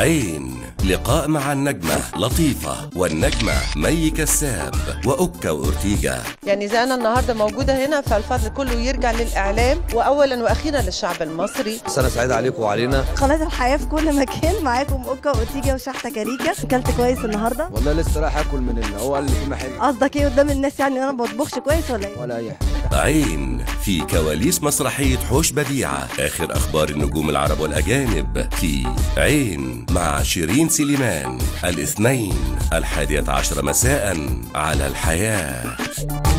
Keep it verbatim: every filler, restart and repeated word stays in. عين، لقاء مع النجمة لطيفة والنجمة مي كساب وأوكا وارتيجا. يعني زي أنا النهاردة موجودة هنا، فالفضل كله يرجع للإعلام وأولا وأخيرا للشعب المصري. سنة سعيدة عليكم وعلينا. قناه الحياة في كل مكان، معاكم أوكا وارتيجا وشحتة كاريكا. أكلت كويس النهاردة؟ والله لسه رايح آكل من اللي هو قال لي في محل. قصدك إيه قدام الناس يعني أنا ما بطبخش كويس ولا إيه؟ ولا أي حاجة. عين في كواليس مسرحية حوش بديعة، آخر أخبار النجوم العرب والأجانب في عين مع شيرين سليمان، الاثنين الحادية عشرة مساء على الحياة.